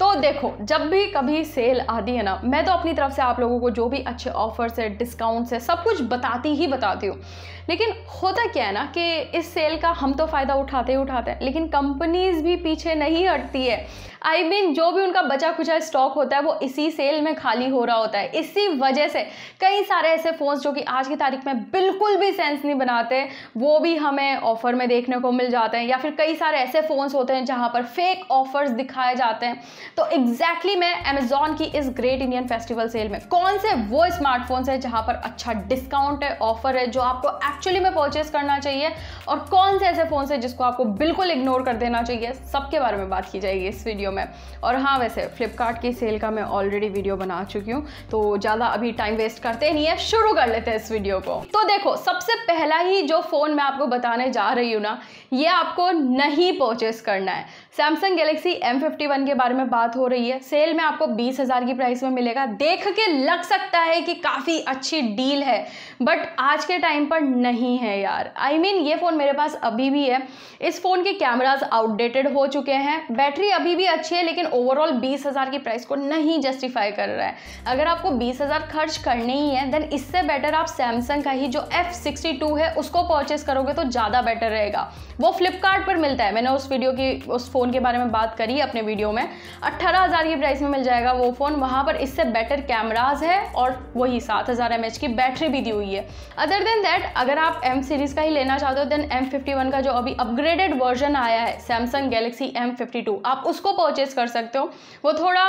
तो देखो जब भी कभी सेल आती है ना, मैं तो अपनी तरफ से आप लोगों को जो भी अच्छे ऑफर्स है, डिस्काउंट्स है, सब कुछ बताती हूँ। लेकिन होता क्या है ना कि इस सेल का हम तो फ़ायदा उठाते हैं, लेकिन कंपनीज़ भी पीछे नहीं हटती है। I mean, जो भी उनका बचा खुचा स्टॉक होता है वो इसी सेल में खाली हो रहा होता है। इसी वजह से कई सारे ऐसे फ़ोन्स जो कि आज की तारीख में बिल्कुल भी सेंस नहीं बनाते, वो भी हमें ऑफ़र में देखने को मिल जाते हैं। या फिर कई सारे ऐसे फ़ोन्स होते हैं जहाँ पर फेक ऑफ़र्स दिखाए जाते हैं। तो एग्जैक्टली मैं अमेज़ॉन की इस ग्रेट इंडियन फेस्टिवल सेल में कौन से वो स्मार्टफोन्स हैं जहाँ पर अच्छा डिस्काउंट है, ऑफ़र है, जो आपको एक्चुअली में परचेस करना चाहिए, और कौन से ऐसे फ़ोन्स हैं जिसको आपको बिल्कुल इग्नोर कर देना चाहिए, सबके बारे में बात की जाएगी इस वीडियो में। और हाँ, वैसे फ्लिपकार्ट की सेल का मैं ऑलरेडी वीडियो बना चुकी हूँ, तो ज़्यादा अभी टाइम वेस्ट करते नहीं है, शुरू कर लेते हैं इस वीडियो को। तो देखो, सबसे पहला ही जो फ़ोन मैं आपको बताने जा रही हूँ ना, ये आपको नहीं परचेस करना है। सैमसंग गैलेक्सी M51 के बारे में बात हो रही है। सेल में आपको 20,000 की प्राइस में मिलेगा। देख के लग सकता है कि काफ़ी अच्छी डील है, बट आज के टाइम पर नहीं है यार। I mean, ये फ़ोन मेरे पास अभी भी है। इस फ़ोन के कैमराज आउटडेटेड हो चुके हैं, बैटरी अभी भी अच्छी है, लेकिन ओवरऑल 20,000 की प्राइस को नहीं जस्टिफाई कर रहा है। अगर आपको 20,000 खर्च करने ही है, देन इससे बेटर आप सैमसंग का ही जो F62 है उसको परचेस करोगे तो ज़्यादा बेटर रहेगा। वो फ्लिपकार्ट पर मिलता है, मैंने उस फ़ोन के बारे में बात करी अपने वीडियो में। 18,000 की प्राइस में मिल जाएगा वो फ़ोन। वहाँ पर इससे बेटर कैमराज है और वही 7000 mAh की बैटरी भी दी हुई है। अदर देन दैट, अगर आप M सीरीज़ का ही लेना चाहते हो, देन M51 का जो अभी अपग्रेडेड वर्जन आया है, सैमसंग गैलेक्सी M52, आप उसको परचेस कर सकते हो। वो थोड़ा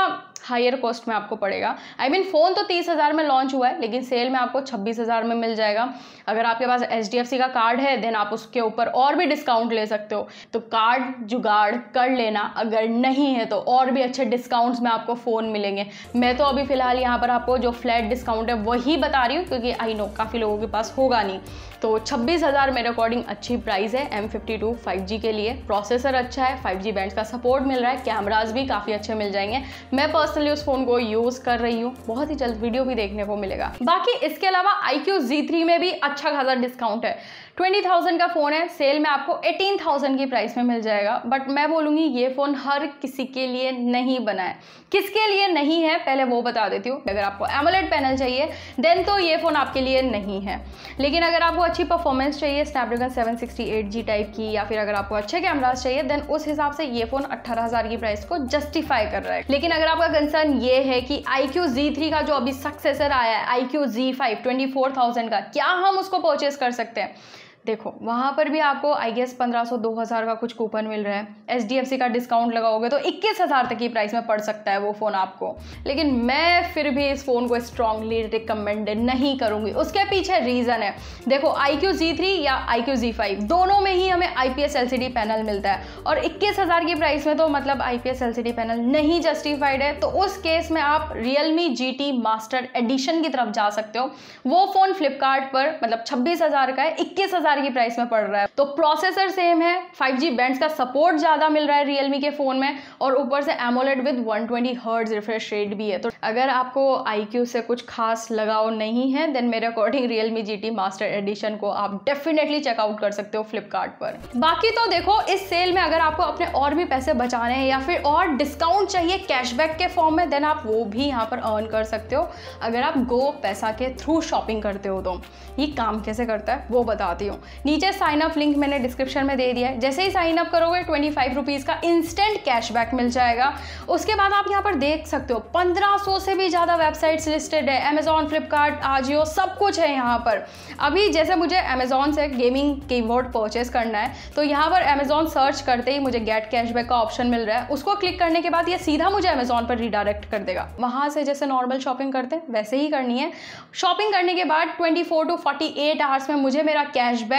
हायर कॉस्ट में आपको पड़ेगा। I mean, फ़ोन तो 30,000 में लॉन्च हुआ है, लेकिन सेल में आपको 26,000 में मिल जाएगा। अगर आपके पास HDFC का कार्ड है, देन आप उसके ऊपर और भी डिस्काउंट ले सकते हो। तो कार्ड जुगाड़ कर लेना, अगर नहीं है तो और भी अच्छे डिस्काउंट्स में आपको फ़ोन मिलेंगे। मैं तो अभी फ़िलहाल यहाँ पर आपको जो फ्लैट डिस्काउंट है वही बता रही हूँ, क्योंकि I know काफ़ी लोगों के पास होगा नहीं। तो 26,000 मेरे अकॉर्डिंग अच्छी प्राइस है M52 5G के लिए। प्रोसेसर अच्छा है, 5G बैंड्स का सपोर्ट मिल रहा है, कैमराज भी काफ़ी अच्छे मिल जाएंगे। मैं पर्सनली उस फ़ोन को यूज़ कर रही हूँ, बहुत ही जल्द वीडियो भी देखने को मिलेगा। बाकी इसके अलावा iQOO Z3 में भी अच्छा खासा डिस्काउंट है। 20,000 का फ़ोन है, सेल में आपको 18,000 की प्राइस में मिल जाएगा। बट मैं बोलूँगी ये फ़ोन हर किसी के लिए नहीं बना है। किसके लिए नहीं है पहले वो बता देती हूँ। अगर आपको AMOLED पैनल चाहिए, देन तो ये फ़ोन आपके लिए नहीं है। लेकिन अगर आपको अच्छी परफॉर्मेंस चाहिए, Snapdragon 768G टाइप की, या फिर अगर आपको अच्छे कैमरास चाहिए, देन उस हिसाब से ये फ़ोन 18,000 की प्राइस को जस्टिफाई कर रहा है। लेकिन अगर आपका कंसर्न ये है कि iQOO Z3 का जो अभी सक्सेसर आया है, iQOO Z5 24,000 का, क्या हम उसको परचेस कर सकते हैं? देखो, वहाँ पर भी आपको आई गेस 1500-2000 का कुछ कूपन मिल रहा है। HDFC का डिस्काउंट लगाओगे तो 21,000 तक की प्राइस में पड़ सकता है वो फ़ोन आपको। लेकिन मैं फिर भी इस फ़ोन को स्ट्रांगली रिकमेंड नहीं करूँगी। उसके पीछे रीज़न है। देखो, iQOO Z3 या iQOO Z5 दोनों में ही हमें IPS LCD पैनल मिलता है, और 21,000 की प्राइस में तो मतलब IPS LCD पैनल नहीं जस्टिफाइड है। तो उस केस में आप Realme GT मास्टर एडिशन की तरफ जा सकते हो। वो फ़ोन फ्लिपकार्ट पर मतलब 26,000 का है, 21,000 की प्राइस में पड़ रहा है। तो प्रोसेसर सेम है, 5G बैंड्स का सपोर्ट ज्यादा मिल रहा है Realme के फोन में, और ऊपर से AMOLED with 120 hertz refresh rate भी है। तो अगर आपको iQOO से कुछ खास लगाव नहीं है, देन मेरे according Realme GT master edition को आप डेफिनेटली चेकआउट कर सकते हो फ्लिपकार्ट पर। बाकी तो देखो, इस सेल में अगर आपको अपने और भी पैसे बचाने हैं या फिर और डिस्काउंट चाहिए कैशबैक के फॉर्म में, देन आप वो भी यहाँ पर अर्न कर सकते हो अगर आप GoPaisa के थ्रू शॉपिंग करते हो। तो ये काम कैसे करता है वो बताती हूँ। नीचे साइन अप लिंक मैंने डिस्क्रिप्शन में दे दिया है। जैसे ही साइन अप करोगे 25 रुपीज़ का इंस्टेंट कैशबैक मिल जाएगा। उसके बाद आप यहाँ पर देख सकते हो 1500 से भी ज़्यादा वेबसाइट्स लिस्टेड है। Amazon, Flipkart, Ajio सब कुछ है यहाँ पर। अभी जैसे मुझे Amazon से गेमिंग कीबोर्ड परचेस करना है, तो यहाँ पर Amazon सर्च करते ही मुझे गेट कैशबैक का ऑप्शन मिल रहा है। उसको क्लिक करने के बाद ये सीधा मुझे Amazon पर रिडायरेक्ट कर देगा। वहाँ से जैसे नॉर्मल शॉपिंग करते हैं वैसे ही करनी है। शॉपिंग करने के बाद 24 to 48 आवर्स में मुझे मेरा कैशबैक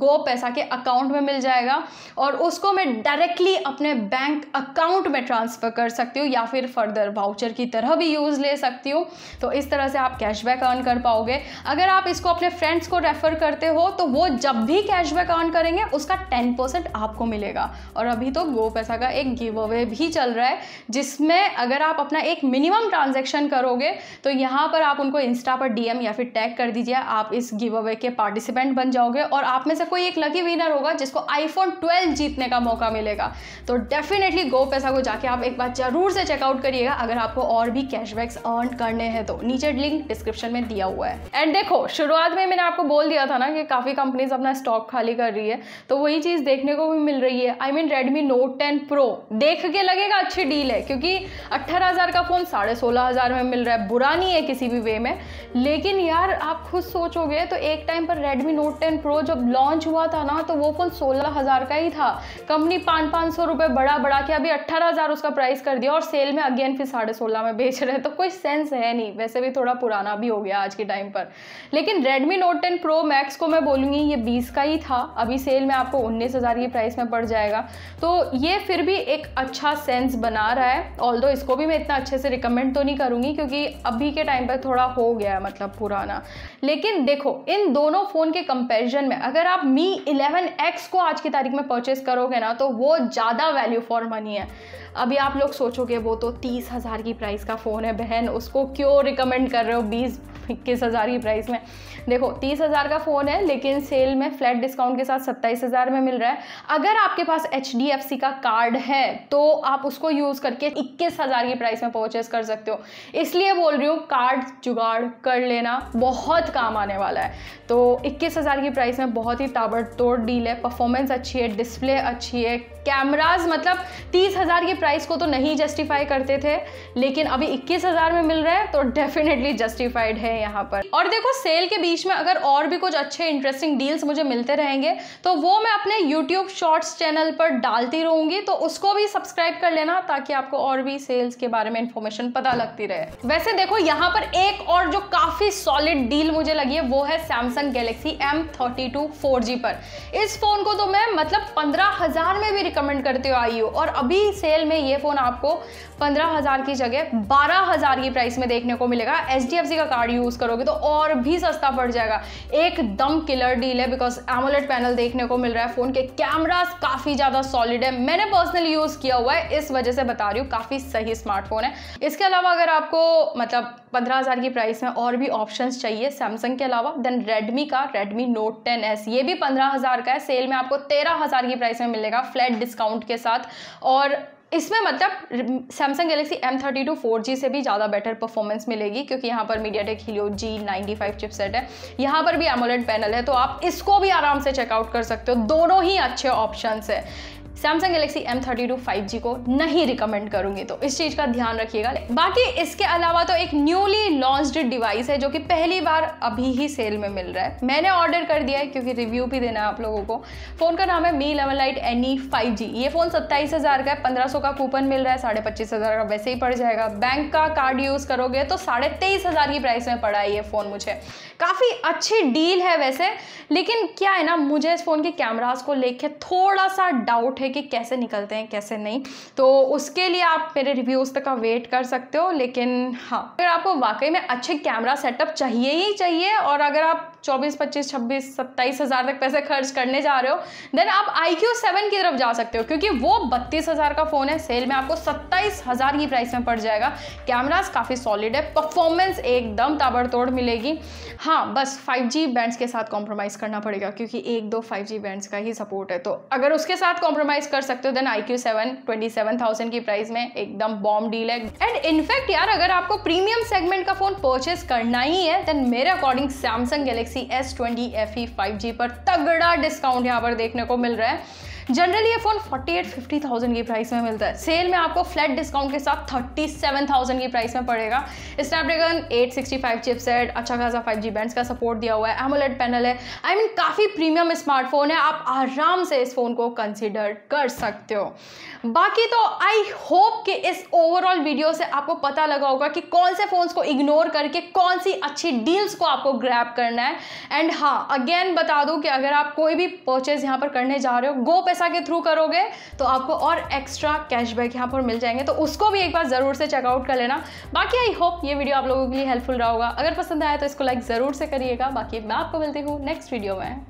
GoPaisa के अकाउंट में मिल जाएगा, और उसको मैं डायरेक्टली अपने बैंक अकाउंट में ट्रांसफ़र कर सकती हूँ, या फिर फर्दर वाउचर की तरह भी यूज़ ले सकती हूँ। तो इस तरह से आप कैशबैक अर्न कर पाओगे। अगर आप इसको अपने फ्रेंड्स को रेफ़र करते हो तो वो जब भी कैशबैक अर्न करेंगे उसका 10% आपको मिलेगा। और अभी तो GoPaisa का एक गिव अवे भी चल रहा है, जिसमें अगर आप अपना एक मिनिमम ट्रांजेक्शन करोगे तो यहाँ पर आप उनको इंस्टा पर DM या फिर टैग कर दीजिए। आप इस गिव अवे के पार्टिसिपेंट बन जाओगे और आप में से कोई एक लकी विनर होगा जिसको iPhone 12 जीतने का मौका मिलेगा। तो डेफिनेटली GoPaisa को जाके आप एक बार जरूर से चेकआउट करिएगा अगर आपको और भी कैशबैक्स अर्न करने हैं तो। नीचे लिंक डिस्क्रिप्शन में दिया हुआ है। एंड देखो, शुरुआत में मैंने आपको बोल दिया था ना कि काफ़ी कंपनीज अपना स्टॉक खाली कर रही है, तो वही चीज़ देखने को भी मिल रही है। I mean Redmi Note 10 Pro देख के लगेगा अच्छी डील है क्योंकि 18,000 का फ़ोन 16,500 में मिल रहा है, बुरा नहीं है किसी भी वे में। लेकिन यार आप खुद सोचोगे तो एक टाइम पर Redmi Note 10 Pro जब लॉन्च हुआ था ना तो वो फ़ोन 16,000 का ही था। कंपनी 500 रुपये बढ़ा के अभी 18,000 उसका प्राइस कर दिया और सेल में अगेन फिर 16,500 में बेच रहे हैं, तो कोई सेंस है नहीं। वैसे भी थोड़ा पुराना भी हो गया आज के टाइम पर। लेकिन Redmi Note 10 Pro Max को मैं बोलूँगी ये 20 का ही था, अभी सेल में आपको 19,000 की प्राइस में पड़ जाएगा। तो ये फिर भी एक अच्छा सेंस बना रहा है, ऑल्दो इसको भी मैं इतना अच्छे से रिकमेंड तो नहीं करूँगी क्योंकि अभी के टाइम पर थोड़ा हो गया है मतलब पुराना। लेकिन देखो इन दोनों फ़ोन के कंपेरिजन में अगर आप Mi 11X को आज की तारीख में परचेस करोगे ना तो वो ज़्यादा वैल्यू फॉर मनी है। अभी आप लोग सोचोगे वो तो 30,000 की प्राइस का फ़ोन है, बहन उसको क्यों रिकमेंड कर रहे हो 20-21,000 की प्राइस में। देखो 30,000 का फ़ोन है लेकिन सेल में फ्लैट डिस्काउंट के साथ 27,000 में मिल रहा है। अगर आपके पास HDFC का कार्ड है तो आप उसको यूज़ करके 21,000 की प्राइस में परचेस कर सकते हो। इसलिए बोल रही हूँ कार्ड जुगाड़ कर लेना, बहुत काम आने वाला है। तो 21,000 की प्राइस में बहुत ही ताबड़तोड़ डील है, परफॉर्मेंस अच्छी है, डिस्प्ले अच्छी है, कैमराज मतलब 30,000 की प्राइस को तो नहीं जस्टिफाई करते थे लेकिन अभी 21,000 में मिल रहा है तो डेफिनेटली जस्टिफाइड है यहाँ पर। और देखो सेल के बीच में अगर और भी कुछ अच्छे इंटरेस्टिंग डील्स मुझे मिलते रहेंगे तो वो मैं अपने YouTube शॉर्ट्स चैनल पर डालती रहूँगी, तो उसको भी सब्सक्राइब कर लेना ताकि आपको और भी सेल्स के बारे में इंफॉर्मेशन पता लगती रहे। वैसे देखो यहाँ पर एक और जो काफ़ी सॉलिड डील मुझे लगी है वो है Samsung Galaxy M32 4G पर। इस फ़ोन को तो मैं मतलब 15,000 में भी रिकमेंड करती हूँ आई, और अभी सेल में ये फ़ोन आपको 15,000 की जगह 12,000 की प्राइस में देखने को मिलेगा। HDFC का कार्ड यूज़ करोगे तो और भी सस्ता पड़ जाएगा, एकदम किलर डील है बिकॉज AMOLED पैनल देखने को मिल रहा है, फ़ोन के कैमरास काफ़ी ज़्यादा सॉलिड है। मैंने पर्सनली यूज़ किया हुआ है इस वजह से बता रही हूँ, काफ़ी सही स्मार्टफोन है। इसके अलावा अगर आपको मतलब 15,000 की प्राइस में और भी ऑप्शंस चाहिए सैमसंग के अलावा देन Redmi का Redmi Note 10S ये भी 15,000 का है, सेल में आपको 13,000 की प्राइस में मिलेगा फ्लैट डिस्काउंट के साथ। और इसमें मतलब Samsung Galaxy M32 4G से भी ज़्यादा बेटर परफॉर्मेंस मिलेगी क्योंकि यहाँ पर MediaTek Helio G95 चिपसेट है, यहाँ पर भी AMOLED पैनल है, तो आप इसको भी आराम से चेकआउट कर सकते हो। दोनों ही अच्छे ऑप्शंस है। Samsung Galaxy M32 5G को नहीं रिकमेंड करूंगी, तो इस चीज़ का ध्यान रखिएगा। बाकी इसके अलावा तो एक न्यूली लॉन्च्ड डिवाइस है जो कि पहली बार अभी ही सेल में मिल रहा है, मैंने ऑर्डर कर दिया है क्योंकि रिव्यू भी देना है आप लोगों को। फ़ोन का नाम है Mi 11 Lite NE 5G। ये फ़ोन 27,000 का है, 1500 का कूपन मिल रहा है, 25,500 का वैसे ही पड़ जाएगा। बैंक का कार्ड यूज़ करोगे तो 23,500 की प्राइस में पड़ा है ये फ़ोन। मुझे काफ़ी अच्छी डील है वैसे, लेकिन क्या है ना मुझे इस फ़ोन के कैमरास को लेके थोड़ा सा डाउट है कि कैसे निकलते हैं कैसे नहीं, तो उसके लिए आप मेरे रिव्यूज़ तक का वेट कर सकते हो। लेकिन हाँ फिर आपको वाकई में अच्छे कैमरा सेटअप चाहिए ही चाहिए, और अगर आप 24, 25, 26, 27,000 तक पैसे खर्च करने जा रहे हो देन आप iQOO 7 की तरफ जा सकते हो क्योंकि वो 32,000 का फ़ोन है, सेल में आपको 27,000 की प्राइस में पड़ जाएगा। कैमरास काफ़ी सॉलिड है, परफॉर्मेंस एकदम ताबड़तोड़ मिलेगी। हाँ बस 5G बैंड्स के साथ कॉम्प्रोमाइज़ करना पड़ेगा क्योंकि 1-2 5G बैंड्स का ही सपोर्ट है, तो अगर उसके साथ कॉम्प्रोमाइज़ कर सकते हो देन iQOO 7 27,000 की प्राइस में एकदम बॉम्ब डील है। एंड इनफैक्ट यार अगर आपको प्रीमियम सेगमेंट का फ़ोन परचेस करना ही है देन मेरे according Samsung Galaxy S20 FE 5G पर तगड़ा डिस्काउंट यहाँ पर देखने को मिल रहा है। जनरली ये फ़ोन 48-50,000 की प्राइस में मिलता है, सेल में आपको फ्लैट डिस्काउंट के साथ 37,000 की प्राइस में पड़ेगा। Snapdragon 865 चिपसेट, अच्छा खासा 5G बैंड्स का सपोर्ट दिया हुआ है, AMOLED पैनल है, आई मीन काफ़ी प्रीमियम स्मार्टफोन है। आप आराम से इस फ़ोन को कंसिडर कर सकते हो। बाकी तो आई होप कि इस ओवरऑल वीडियो से आपको पता लगा होगा कि कौन से फ़ोन्स को इग्नोर करके कौन सी अच्छी डील्स को आपको ग्रैब करना है। एंड हाँ अगेन बता दूँ कि अगर आप कोई भी परचेज यहाँ पर करने जा रहे हो GoPaisa के थ्रू करोगे तो आपको और एक्स्ट्रा कैशबैक यहाँ पर मिल जाएंगे, तो उसको भी एक बार जरूर से चेकआउट कर लेना। बाकी आई होप ये वीडियो आप लोगों के लिए हेल्पफुल रहा होगा, अगर पसंद आया तो इसको लाइक जरूर से करिएगा। बाकी मैं आपको मिलती हूँ नेक्स्ट वीडियो में।